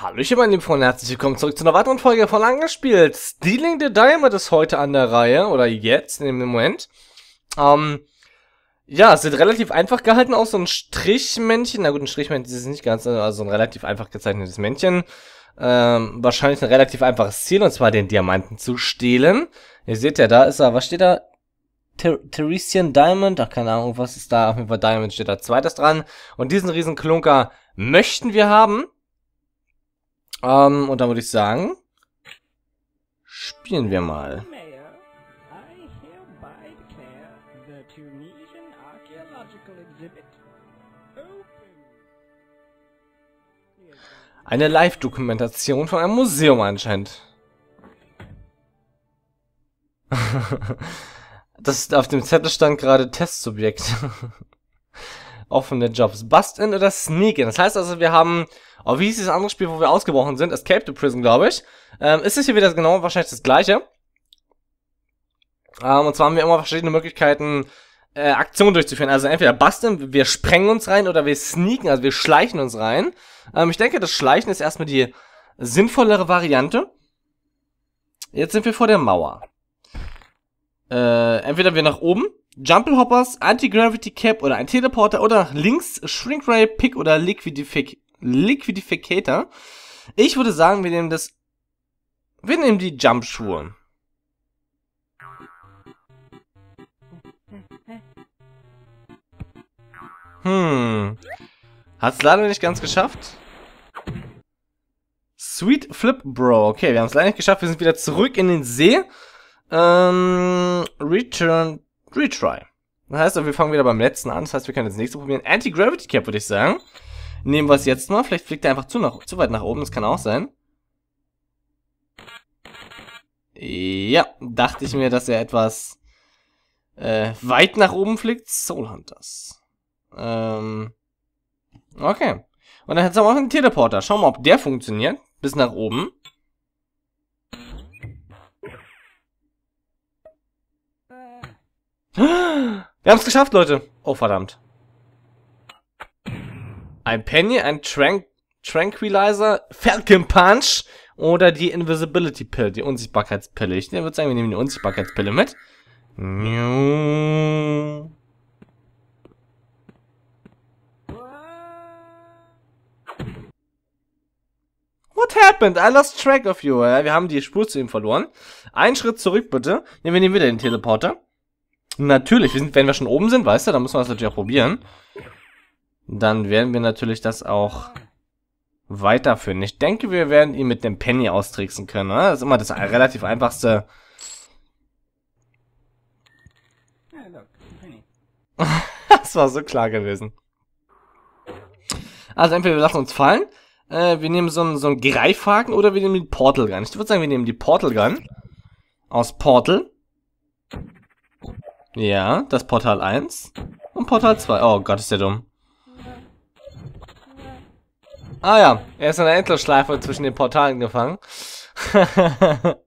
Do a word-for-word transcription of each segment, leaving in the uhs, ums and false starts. Hallöchen meine lieben Freunde, herzlich willkommen zurück zu einer weiteren Folge von Angespielt. Stealing the Diamond ist heute an der Reihe, oder jetzt, in dem Moment. Ähm, ja, sieht relativ einfach gehalten aus, so ein Strichmännchen, na gut, ein Strichmännchen ist es nicht ganz, also ein relativ einfach gezeichnetes Männchen. Ähm, wahrscheinlich ein relativ einfaches Ziel, und zwar den Diamanten zu stehlen. Ihr seht ja, da ist er, was steht da? Teresian Diamond, ach keine Ahnung, was ist da, auf jeden Fall Diamond steht da zweites dran. Und diesen riesen Klunker möchten wir haben. Um, und dann würde ich sagen, spielen wir mal. Eine Live-Dokumentation von einem Museum anscheinend. Das auf dem Zettel stand gerade Testsubjekt. Offene Jobs. Bust-In oder Sneak-In. Das heißt also, wir haben... Oh, wie hieß dieses andere Spiel, wo wir ausgebrochen sind? Escape the Prison, glaube ich. Ähm, ist es hier wieder genau wahrscheinlich das gleiche. Ähm, und zwar haben wir immer verschiedene Möglichkeiten, äh, Aktionen durchzuführen. Also entweder Bust-In, wir sprengen uns rein, oder wir sneaken, also wir schleichen uns rein. Ähm, ich denke, das Schleichen ist erstmal die sinnvollere Variante. Jetzt sind wir vor der Mauer. Äh, entweder wir nach oben... Jumple Hoppers, Anti-Gravity-Cap oder ein Teleporter oder nach links Shrink-Ray-Pick oder Liquidific Liquidificator. Ich würde sagen, wir nehmen das... Wir nehmen die Jump-Schuhe. Hm. Hat's leider nicht ganz geschafft. Sweet Flip Bro. Okay, wir haben es leider nicht geschafft. Wir sind wieder zurück in den See. Ähm, Return... Retry. Das heißt, wir fangen wieder beim letzten an. Das heißt, wir können das nächste probieren. Anti-Gravity-Cap, würde ich sagen. Nehmen wir es jetzt mal. Vielleicht fliegt er einfach zu, nach, zu weit nach oben. Das kann auch sein. Ja, dachte ich mir, dass er etwas äh, weit nach oben fliegt. Soul Hunters. Ähm, okay. Und dann hat es auch einen Teleporter. Schauen wir mal, ob der funktioniert. Bis nach oben. Wir haben es geschafft, Leute. Oh, verdammt. Ein Penny, ein Trank Tranquilizer, Falcon Punch oder die Invisibility Pill, die Unsichtbarkeitspille. Ich würde sagen, wir nehmen die Unsichtbarkeitspille mit. What happened? I lost track of you. Wir haben die Spur zu ihm verloren. Einen Schritt zurück, bitte. Wir nehmen wieder den Teleporter. Natürlich, wir sind, wenn wir schon oben sind, weißt du, dann müssen wir das natürlich auch probieren. Dann werden wir natürlich das auch weiterführen. Ich denke, wir werden ihn mit dem Penny austricksen können, oder? Das ist immer das relativ einfachste. Das war so klar gewesen. Also entweder wir lassen uns fallen, äh, wir nehmen so einen, so einen Greifhaken oder wir nehmen die Portal Gun. Ich würde sagen, wir nehmen die Portal Gun aus Portal. Ja, das Portal eins und Portal zwei. Oh Gott, ist der dumm. Ah ja, er ist in der Endlosschleife zwischen den Portalen gefangen. Ich habe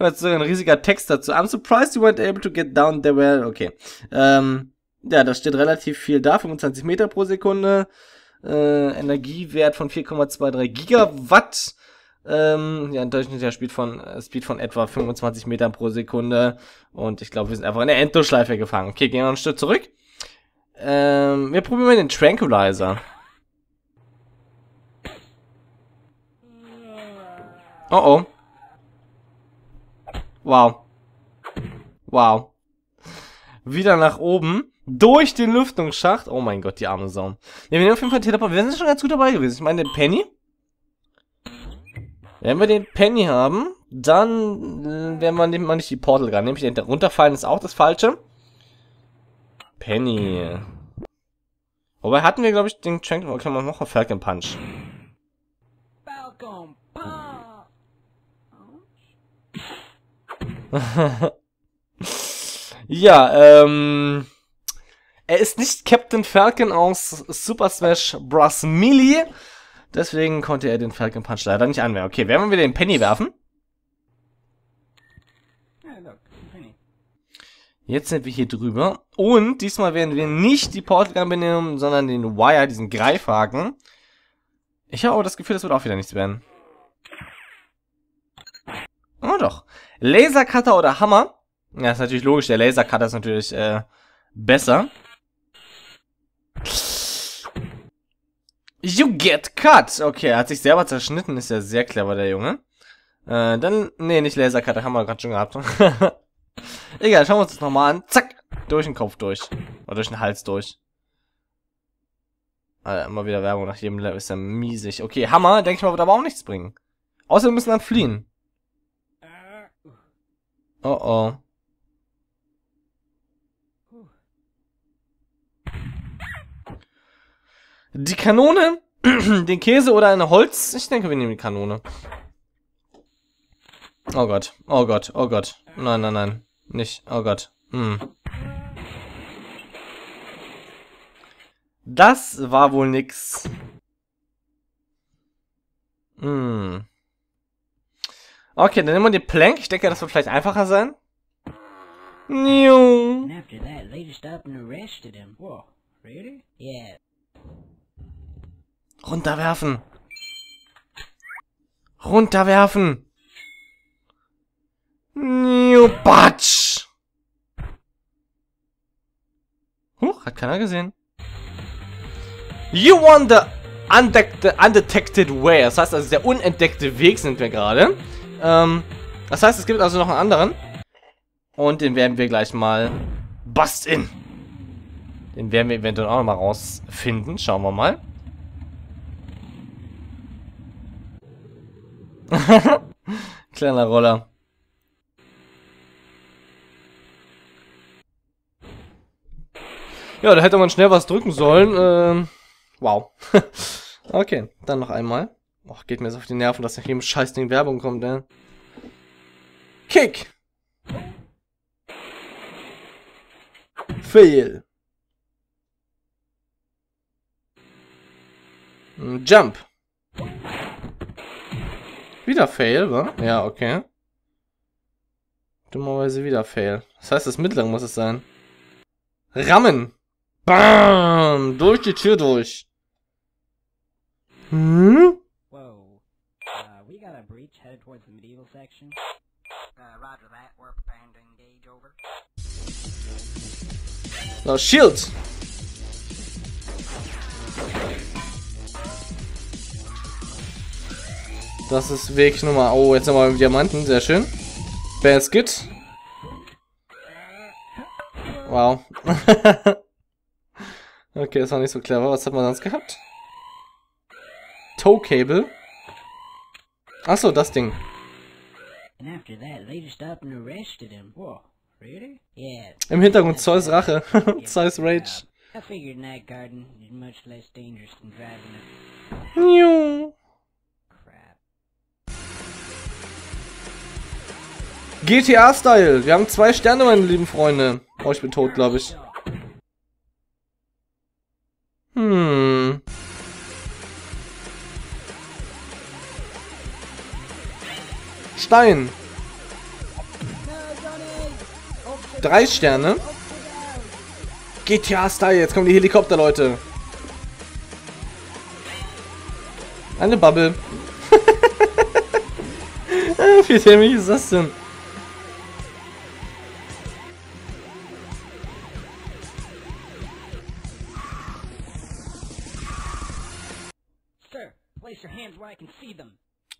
jetzt so ein riesiger Text dazu. I'm surprised you weren't able to get down the well. Okay. Ähm, ja, da steht relativ viel da. fünfundzwanzig Meter pro Sekunde. Äh, Energiewert von vier Komma zwei drei Gigawatt. Ähm, ja, ein durchschnittlicher Speed von, Speed von etwa fünfundzwanzig Metern pro Sekunde. Und ich glaube, wir sind einfach in der Endlosschleife gefangen. Okay, gehen wir noch ein Stück zurück. Ähm, wir probieren mal den Tranquilizer. Oh oh. Wow. Wow. Wieder nach oben. Durch den Lüftungsschacht. Oh mein Gott, die arme Sau. Ja, wir nehmen auf jeden Fall einen Teleport. Wir sind schon ganz gut dabei gewesen. Ich meine, den Penny. Wenn wir den Penny haben, dann werden wir nehmen wir nicht die Portal Gun. Nämlich den runterfallen ist auch das Falsche. Penny. Wobei hatten wir, glaube ich, den Trank. Okay, machen wir noch einen Falcon Punch. Falcon Punch. Ja, ähm. Er ist nicht Captain Falcon aus Super Smash Bros. Melee. Deswegen konnte er den Falcon Punch leider nicht anwerfen. Okay, werden wir wieder den Penny werfen. Jetzt sind wir hier drüber. Und diesmal werden wir nicht die Portal Gun benehmen, sondern den Wire, diesen Greifhaken. Ich habe auch das Gefühl, das wird auch wieder nichts werden. Oh doch. Lasercutter oder Hammer? Ja, ist natürlich logisch. Der Lasercutter ist natürlich äh, besser. You get cut. Okay, er hat sich selber zerschnitten. Ist ja sehr clever, der Junge. Äh, dann, nee, nicht Lasercutter. Haben wir gerade schon gehabt. Egal, schauen wir uns das nochmal an. Zack. Durch den Kopf durch. Oder durch den Hals durch. Alter, immer wieder Werbung nach jedem Level. Ist ja miesig. Okay, Hammer, denke ich mal, wird aber auch nichts bringen. Außer wir müssen dann fliehen. Oh oh. Die Kanone, den Käse oder ein Holz? Ich denke, wir nehmen die Kanone. Oh Gott, oh Gott, oh Gott. Nein, nein, nein. Nicht. Oh Gott. Hm. Das war wohl nix. Hm. Okay, dann nehmen wir den Plank. Ich denke, das wird vielleicht einfacher sein. New. Runterwerfen. Runterwerfen. New Batsch. Huch, hat keiner gesehen. You won the undetected way. Das heißt, also der unentdeckte Weg sind wir gerade. Ähm, das heißt, es gibt also noch einen anderen. Und den werden wir gleich mal bustin. Den werden wir eventuell auch nochmal rausfinden. Schauen wir mal. Kleiner Roller. Ja, da hätte man schnell was drücken sollen. Ähm, wow. Okay, dann noch einmal. Och, geht mir jetzt auf die Nerven, dass nach jedem Scheißding Werbung kommt, ey. Kick! Fail! Jump! Wieder Fail, wa? Ja, okay. Dummerweise wieder Fail. Das heißt, das mittlere muss es sein. Rammen! Bam! Durch die Tür durch! Hm? So, Shield! Das ist Weg Nummer. Oh, jetzt nochmal mit Diamanten, sehr schön. Basket. Wow. Okay, das war nicht so clever. Was hat man sonst gehabt? Toe Cable. Achso, das Ding. Im Hintergrund Zeus Rache. Zeus Rage. G T A-Style. Wir haben zwei Sterne, meine lieben Freunde. Oh, ich bin tot, glaube ich. Hm. Stein. Drei Sterne. G T A-Style. Jetzt kommen die Helikopter, Leute. Eine Bubble. Wie dämlich ist das denn?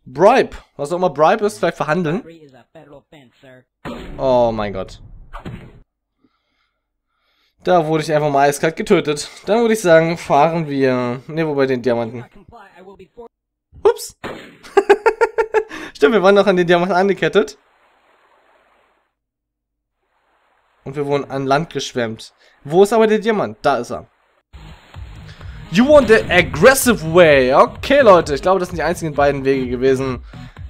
Bribe. Was auch immer Bribe ist, vielleicht verhandeln. Oh mein Gott. Da wurde ich einfach mal eiskalt getötet. Dann würde ich sagen, fahren wir... Ne, wobei den Diamanten. Ups. Stimmt, wir waren noch an den Diamanten angekettet. Und wir wurden an Land geschwemmt. Wo ist aber der Diamant? Da ist er. You want the aggressive way. Okay, Leute. Ich glaube, das sind die einzigen beiden Wege gewesen,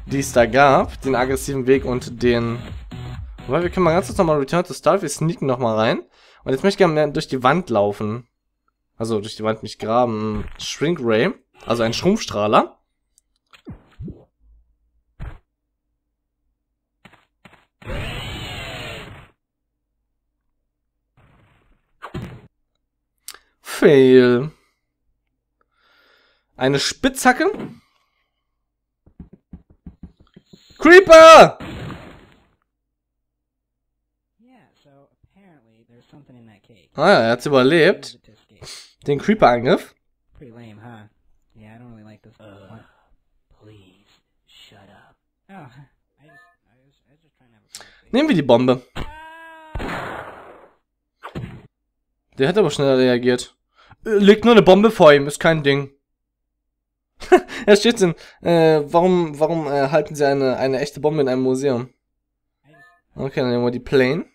die es da gab. Den aggressiven Weg und den... Wobei, wir können mal ganz kurz nochmal Return to Start. Wir sneaken nochmal rein. Und jetzt möchte ich gerne durch die Wand laufen. Also, durch die Wand mich graben. Shrink-Ray. Also ein Schrumpfstrahler. Fail. Eine Spitzhacke. Creeper! Ah ja, er hat's überlebt. Den Creeper-Angriff. Nehmen wir die Bombe. Der hat aber schneller reagiert. Legt nur eine Bombe vor ihm, ist kein Ding. Er steht denn, äh, warum, warum äh, halten sie eine, eine echte Bombe in einem Museum? Okay, dann nehmen wir die Plane.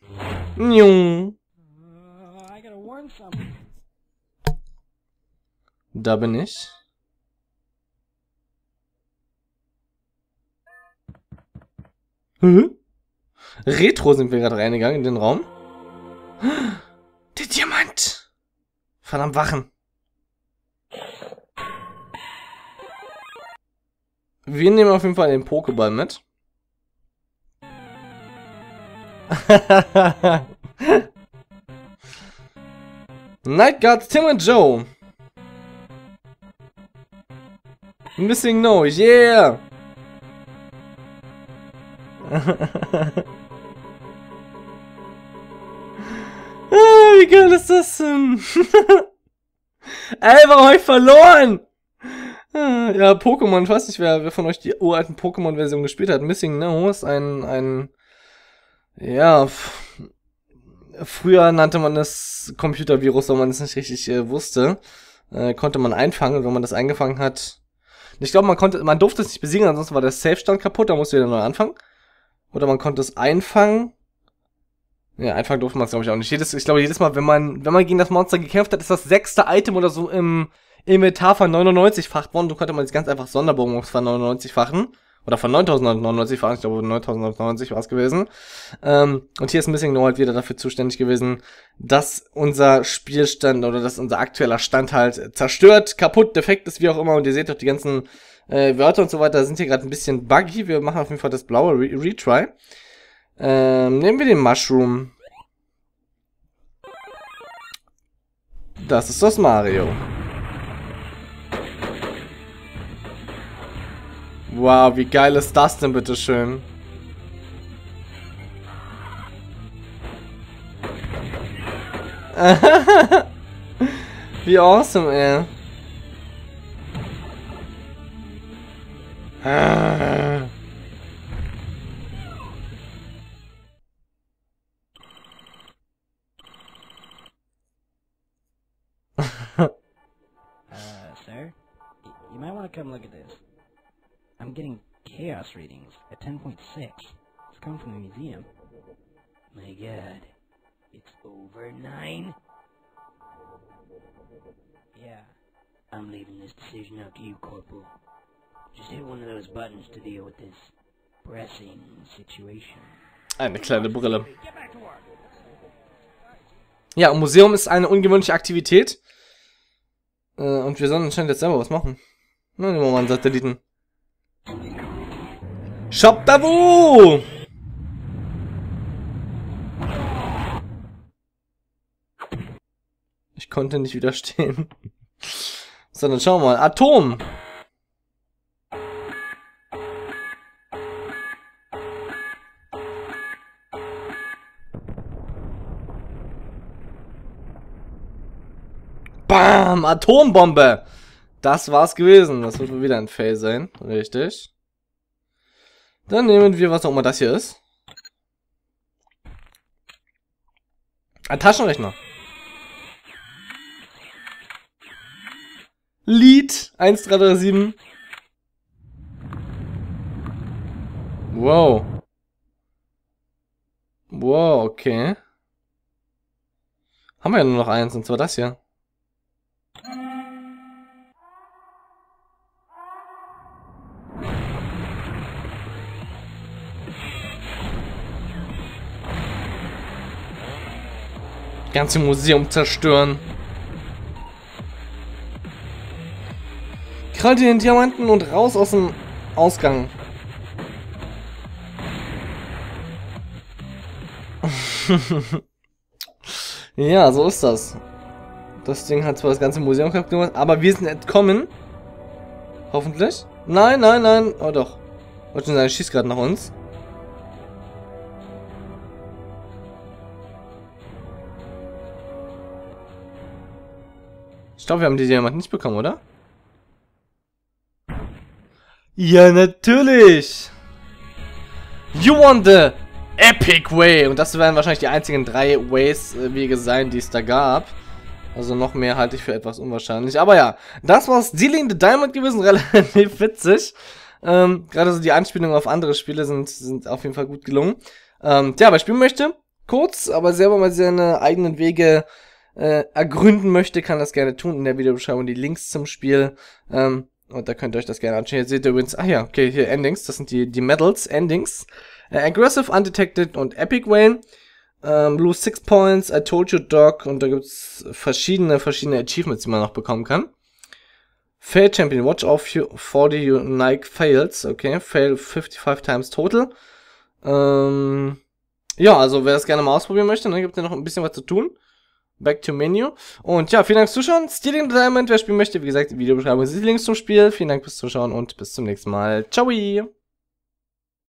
Da bin ich. Hm? Retro sind wir gerade reingegangen in den Raum. Der Diamant! Verdammt Wachen. Wir nehmen auf jeden Fall den Pokéball mit. Night Guards Tim und Joe. Missing No, yeah! Ah, wie geil ist das denn? Ey, warum hab ich verloren? Ah, ja, Pokémon, ich weiß nicht, wer, wer von euch die uralten Pokémon-Version gespielt hat. Missing No ist ein, ein, ja, früher nannte man das Computervirus, weil man es nicht richtig äh, wusste. Äh, konnte man einfangen, und wenn man das eingefangen hat, ich glaube, man konnte, man durfte es nicht besiegen, ansonsten war der Safe-Stand kaputt, da musste wieder neu anfangen. Oder man konnte es einfangen. Ja, einfangen durfte man es, glaube ich, auch nicht. Jedes, ich glaube, jedes Mal, wenn man, wenn man gegen das Monster gekämpft hat, ist das sechste Item oder so im Inventar von neunundneunzig facht worden. Du konnte man jetzt ganz einfach Sonderbogen von neunundneunzig fachen. Oder von neuntausendneunhundertneunundneunzig fachen. Ich glaube, neuntausendneunhundertneunzig war es gewesen. Ähm, und hier ist Missing No halt wieder dafür zuständig gewesen, dass unser Spielstand oder dass unser aktueller Stand halt zerstört, kaputt, defekt ist, wie auch immer. Und ihr seht doch die ganzen Äh, Wörter und so weiter sind hier gerade ein bisschen buggy. Wir machen auf jeden Fall das blaue Re Retry. Ähm, nehmen wir den Mushroom. Das ist das Mario. Wow, wie geil ist das denn, bitteschön? Wie awesome, ey. Ah. uh, sir, you might want to come look at this. I'm getting chaos readings at ten point six. It's come from the museum. My God, it's over nine. Yeah, I'm leaving this decision up to you, Corporal. Eine kleine Brille. Ja, Museum ist eine ungewöhnliche Aktivität. Äh, und wir sollen anscheinend jetzt selber was machen. Na, nehmen wir mal einen Satelliten. Shop Dabu! Ich konnte nicht widerstehen. So, dann schauen wir mal. Atom! Bam! Atombombe! Das war's gewesen. Das wird wohl wieder ein Fail sein. Richtig. Dann nehmen wir, was auch immer das hier ist. Ein Taschenrechner. Lied eins drei drei sieben. Wow. Wow, okay. Haben wir ja nur noch eins, und zwar das hier. Ganze Museum zerstören. Krallt den Diamanten und raus aus dem Ausgang. Ja, so ist das. Das Ding hat zwar das ganze Museum kaputt gemacht, aber wir sind entkommen. Hoffentlich. Nein, nein, nein. Oh doch. Wollte schon sagen, er schießt gerade nach uns. Ich glaube, wir haben die Diamant nicht bekommen, oder? Ja, natürlich! You want the epic way! Und das werden wahrscheinlich die einzigen drei Ways-Wege sein, die es da gab. Also noch mehr halte ich für etwas unwahrscheinlich. Aber ja, das war Stealing the Diamond gewesen, relativ witzig. Ähm, gerade so die Anspielungen auf andere Spiele sind, sind auf jeden Fall gut gelungen. Ähm, ja, wer spielen möchte, kurz, aber selber mal seine eigenen Wege Äh, ergründen möchte, kann das gerne tun. In der Videobeschreibung die Links zum Spiel. Ähm, und da könnt ihr euch das gerne anschauen. Hier seht ihr übrigens, ach ja, okay, hier Endings. Das sind die, die Medals, Endings. Äh, Aggressive, Undetected und Epic Wayne. Ähm, Lose six Points, I Told You Dog. Und da gibt's verschiedene, verschiedene Achievements, die man noch bekommen kann. Fail Champion, Watch Out for the Unique Fails. Okay, Fail fifty-five times total. Ähm, ja, also wer das gerne mal ausprobieren möchte, dann gibt es noch ein bisschen was zu tun. Back to Menu. Und ja, vielen Dank fürs Zuschauen. Stealing the Diamond, wer spielen möchte, wie gesagt, die Videobeschreibung sind die Links zum Spiel. Vielen Dank fürs Zuschauen und bis zum nächsten Mal. Ciao!